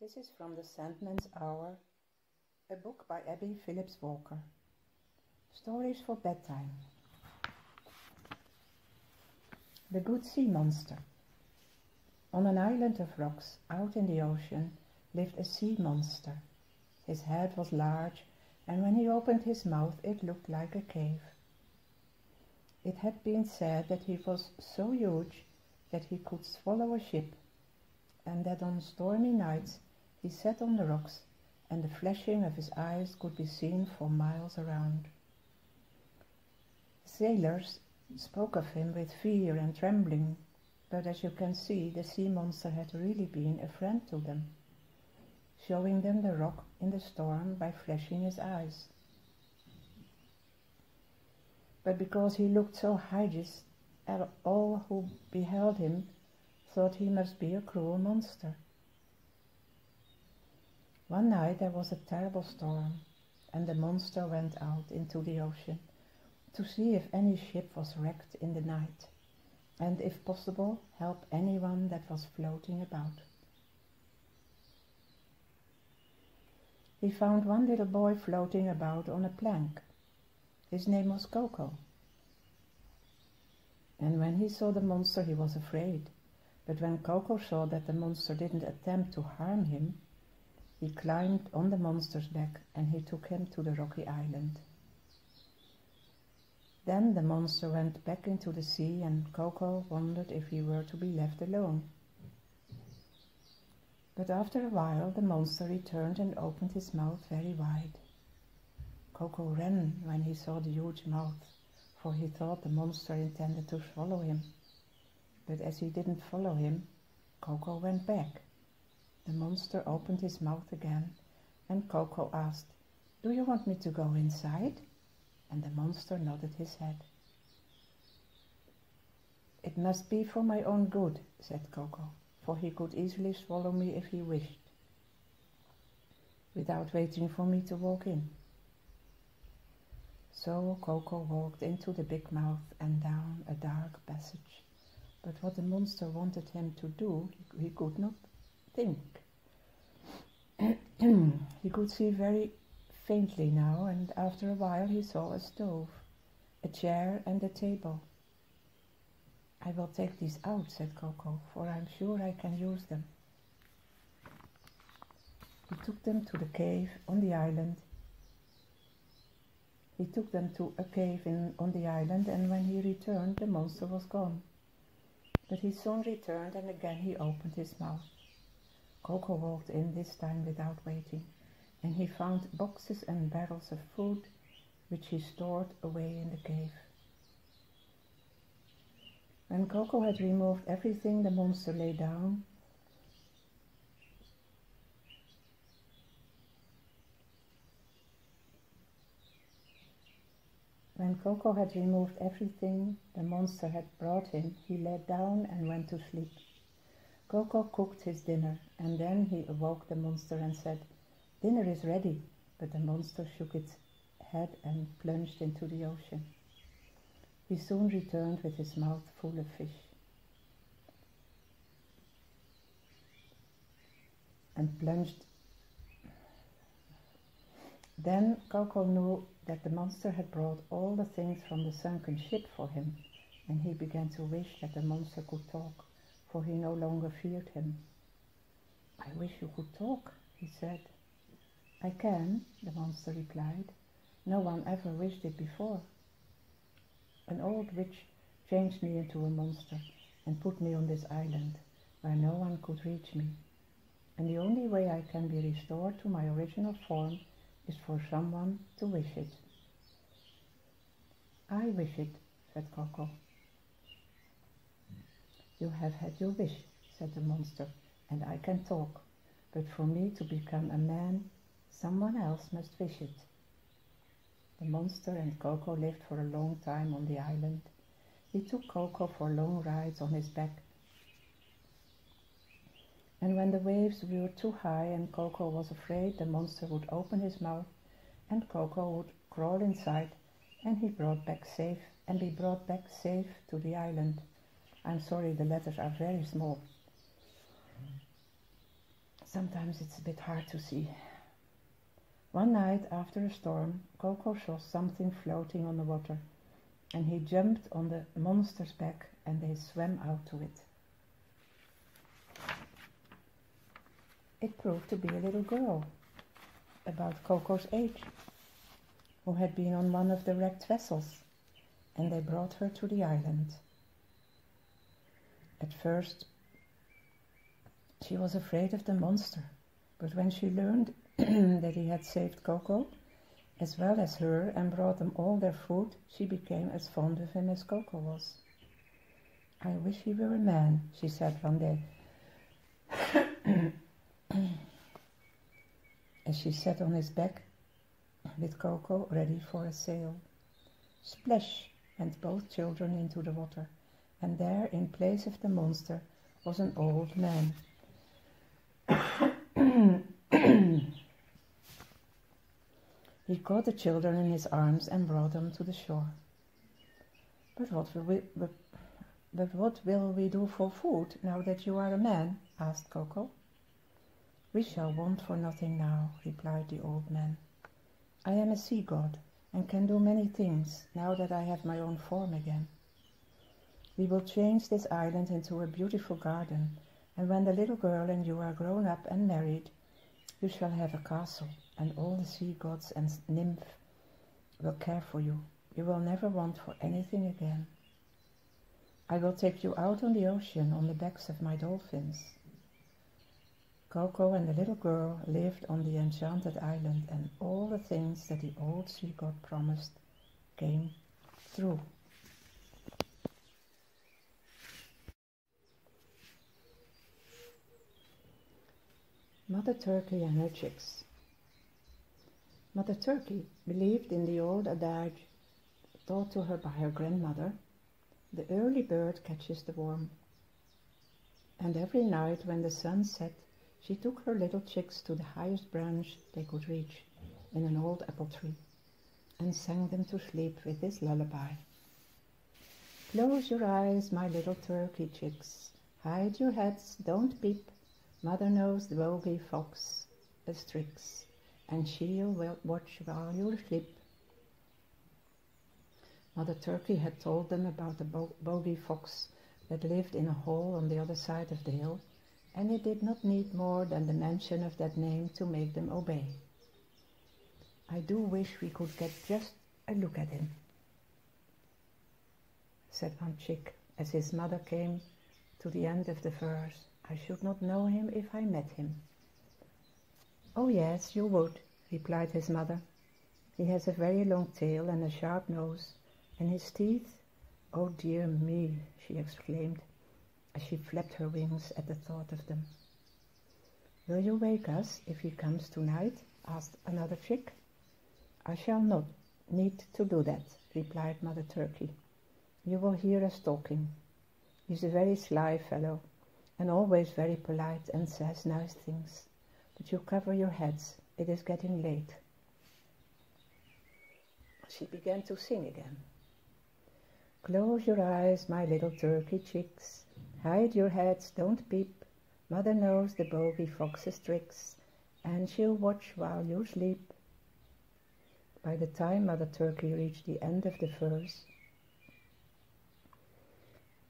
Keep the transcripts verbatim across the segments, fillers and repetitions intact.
This is from The Sandman's Hour, a book by Abby Phillips Walker. Stories for bedtime. The Good Sea Monster. On an island of rocks out in the ocean lived a sea monster. His head was large, and when he opened his mouth it looked like a cave. It had been said that he was so huge that he could swallow a ship, and that on stormy nights he sat on the rocks, and the flashing of his eyes could be seen for miles around. Sailors spoke of him with fear and trembling, but as you can see, the sea monster had really been a friend to them, showing them the rock in the storm by flashing his eyes. But because he looked so hideous, all who beheld him thought he must be a cruel monster. One night there was a terrible storm, and the monster went out into the ocean to see if any ship was wrecked in the night, and if possible help anyone that was floating about. He found one little boy floating about on a plank. His name was Coco. And when he saw the monster he was afraid, but when Coco saw that the monster didn't attempt to harm him, he climbed on the monster's back and he took him to the rocky island. Then the monster went back into the sea, and Coco wondered if he were to be left alone. But after a while the monster returned and opened his mouth very wide. Coco ran when he saw the huge mouth, for he thought the monster intended to swallow him. But as he didn't follow him, Coco went back. The monster opened his mouth again, and Coco asked, "Do you want me to go inside?" And the monster nodded his head. "It must be for my own good," said Coco, "for he could easily swallow me if he wished, without waiting for me to walk in." So Coco walked into the big mouth and down a dark passage, but what the monster wanted him to do, he could not think. He could see very faintly now, and after a while he saw a stove, a chair and a table. "I will take these out," said Coco, "for I'm sure I can use them." He took them to the cave on the island. He took them to a cave in, on the island, and when he returned the monster was gone. But he soon returned, and again he opened his mouth. Coco walked in, this time without waiting, and he found boxes and barrels of food, which he stored away in the cave. When Coco had removed everything, the monster lay down, When Coco had removed everything the monster had brought him, he lay down and went to sleep. Coco cooked his dinner, and then he awoke the monster and said, "Dinner is ready," but the monster shook its head and plunged into the ocean. He soon returned with his mouth full of fish. And plunged. Then Coco knew that the monster had brought all the things from the sunken ship for him, and he began to wish that the monster could talk, for he no longer feared him. "I wish you could talk," he said. "I can," the monster replied. "No one ever wished it before. An old witch changed me into a monster and put me on this island, where no one could reach me. And the only way I can be restored to my original form is for someone to wish it." "I wish it," said Coco. "You have had your wish," said the monster, "and I can talk, but for me to become a man, someone else must wish it." The monster and Coco lived for a long time on the island. He took Coco for long rides on his back, and when the waves were too high and Coco was afraid, the monster would open his mouth and Coco would crawl inside, and he brought back safe and be brought back safe to the island. I'm sorry, the letters are very small. Sometimes it's a bit hard to see. One night after a storm, Coco saw something floating on the water, and he jumped on the monster's back and they swam out to it. It proved to be a little girl, about Coco's age, who had been on one of the wrecked vessels, and they brought her to the island. At first, she was afraid of the monster, but when she learned that he had saved Coco, as well as her, and brought them all their food, she became as fond of him as Coco was. "I wish he were a man," she said one day, as she sat on his back with Coco ready for a sail. Splash went both children into the water, and there, in place of the monster, was an old man. He caught the children in his arms and brought them to the shore. "But what will we, but, but what will we do for food now that you are a man?" asked Coco. "We shall want for nothing now," replied the old man. "I am a sea god and can do many things now that I have my own form again. We will change this island into a beautiful garden, and when the little girl and you are grown up and married, you shall have a castle, and all the sea gods and nymphs will care for you. You will never want for anything again. I will take you out on the ocean on the backs of my dolphins." Coco and the little girl lived on the enchanted island, and all the things that the old sea god promised came true. Mother Turkey and Her Chicks. Mother Turkey believed in the old adage taught to her by her grandmother, "The early bird catches the worm." And every night when the sun set, she took her little chicks to the highest branch they could reach in an old apple tree, and sang them to sleep with this lullaby. "Close your eyes, my little turkey chicks. Hide your heads, don't peep. Mother knows the bogey fox has tricks, and she'll watch while you sleep." Mother Turkey had told them about the bo bogey fox that lived in a hole on the other side of the hill, and it did not need more than the mention of that name to make them obey. "I do wish we could get just a look at him," said one chick as his mother came to the end of the verse. "I should not know him if I met him." "Oh yes, you would," replied his mother. "He has a very long tail and a sharp nose, and his teeth, oh dear me," she exclaimed, as she flapped her wings at the thought of them. "Will you wake us if he comes tonight?" asked another chick. "I shall not need to do that," replied Mother Turkey. "You will hear us talking. He's a very sly fellow, and always very polite and says nice things. But you cover your heads, it is getting late." She began to sing again. "Close your eyes, my little turkey chicks. Hide your heads, don't peep. Mother knows the bogey fox's tricks, and she'll watch while you sleep." By the time Mother Turkey reached the end of the verse,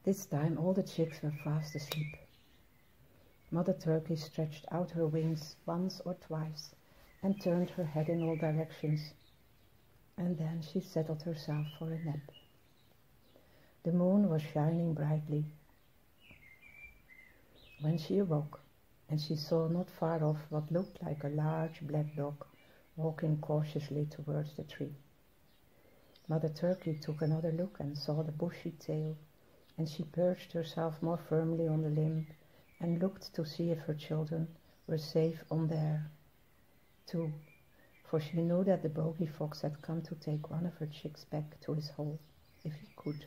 this time all the chicks were fast asleep. Mother Turkey stretched out her wings once or twice and turned her head in all directions, and then she settled herself for a nap. The moon was shining brightly when she awoke, and she saw not far off what looked like a large black dog walking cautiously towards the tree. Mother Turkey took another look and saw the bushy tail, and she perched herself more firmly on the limb and looked to see if her children were safe on there, too, for she knew that the bogey fox had come to take one of her chicks back to his hole, if he could.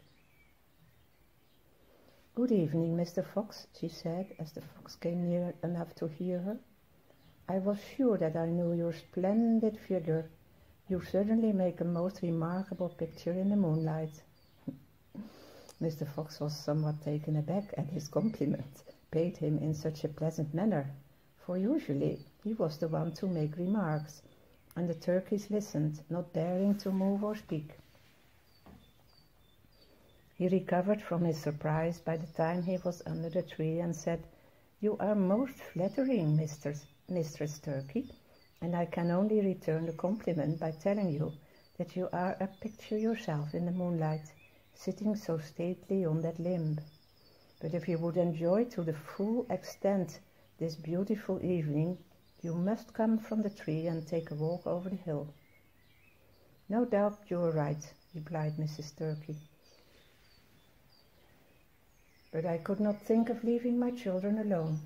"Good evening, Mister Fox," she said, as the fox came near enough to hear her. "I was sure that I knew your splendid figure. You certainly make a most remarkable picture in the moonlight." Mister Fox was somewhat taken aback at his compliment, paid him in such a pleasant manner, for usually he was the one to make remarks, and the turkeys listened, not daring to move or speak. He recovered from his surprise by the time he was under the tree and said, "You are most flattering, Mistress, Mistress Turkey, and I can only return the compliment by telling you that you are a picture yourself in the moonlight, sitting so stately on that limb. But if you would enjoy to the full extent this beautiful evening, you must come from the tree and take a walk over the hill." "No doubt you are right," replied Missus Turkey, "but I could not think of leaving my children alone.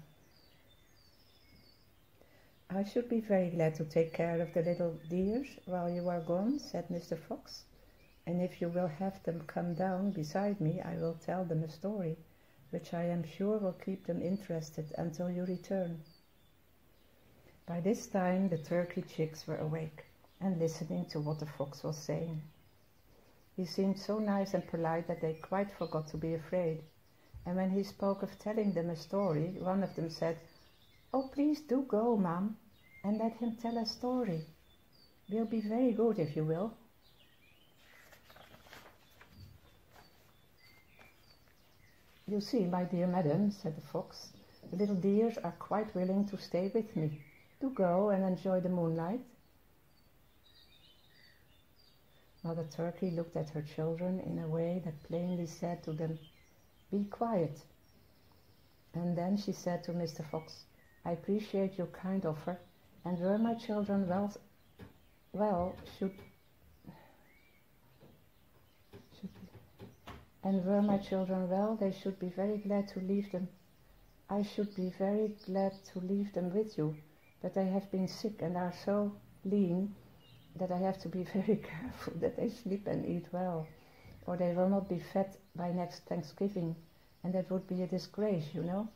I should be very glad to take care of the little dears while you are gone," said Mister Fox, "and if you will have them come down beside me, I will tell them a story, which I am sure will keep them interested until you return." By this time the turkey chicks were awake and listening to what the fox was saying. He seemed so nice and polite that they quite forgot to be afraid, and when he spoke of telling them a story, one of them said, "Oh, please do go, Mum, and let him tell a story. We'll be very good if you will." "You see, my dear madam," said the fox, "the little dears are quite willing to stay with me. Do go and enjoy the moonlight." Mother Turkey looked at her children in a way that plainly said to them, "Be quiet." And then she said to Mister Fox, "I appreciate your kind offer, and were my children well, well should, should be. And were my children well, they should be very glad to leave them. I should be very glad to leave them with you, but they have been sick and are so lean that I have to be very careful that they sleep and eat well, or they will not be fed by next Thanksgiving, and that would be a disgrace, you know."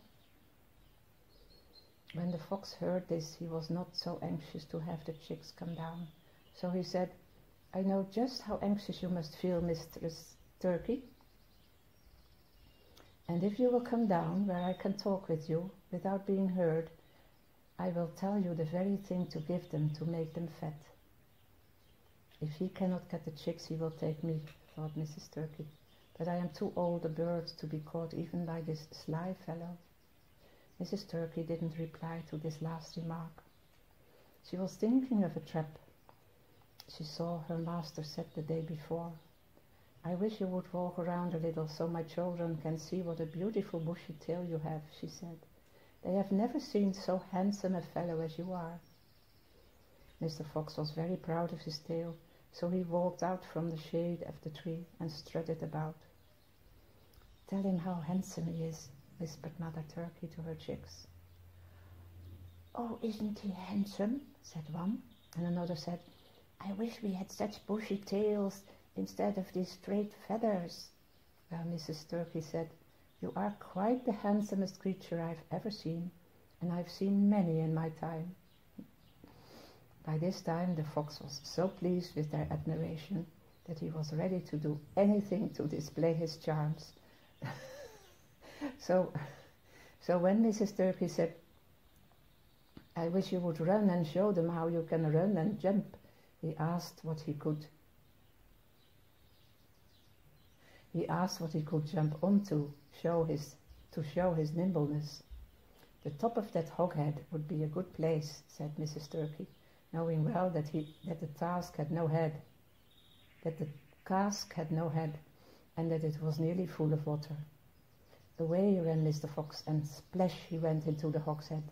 When the fox heard this, he was not so anxious to have the chicks come down, so he said, "I know just how anxious you must feel, Mistress Turkey. And if you will come down where I can talk with you without being heard, I will tell you the very thing to give them to make them fat." "If he cannot get the chicks, he will take me," thought Missus Turkey, "but I am too old a bird to be caught even by this sly fellow." Missus Turkey didn't reply to this last remark. She was thinking of a trap she saw her master set the day before. "I wish you would walk around a little so my children can see what a beautiful bushy tail you have," she said. "They have never seen so handsome a fellow as you are." Mister Fox was very proud of his tail, so he walked out from the shade of the tree and strutted about. "Tell him how handsome he is," whispered Mother Turkey to her chicks. "Oh, isn't he handsome?" said one, and another said, "I wish we had such bushy tails instead of these straight feathers." Well, Missus Turkey said, "You are quite the handsomest creature I've ever seen, and I've seen many in my time." By this time the fox was so pleased with their admiration that he was ready to do anything to display his charms. so, so when Missus Turkey said, "I wish you would run and show them how you can run and jump," he asked what he could He asked what he could jump onto show his, to show his nimbleness. "The top of that hog head would be a good place," said Missus Turkey, knowing well that he that the task had no head, that the cask had no head, and that it was nearly full of water. Away ran Mister Fox, and splash he went into the hog's head.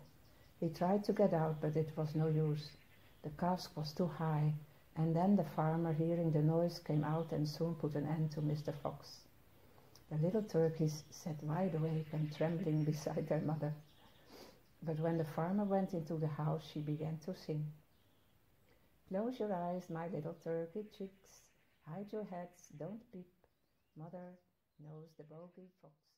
He tried to get out, but it was no use. The cask was too high. And then the farmer, hearing the noise, came out and soon put an end to Mister Fox. The little turkeys sat wide awake and trembling beside their mother. But when the farmer went into the house, she began to sing. "Close your eyes, my little turkey chicks. Hide your heads, don't peep. Mother knows the bogey fox."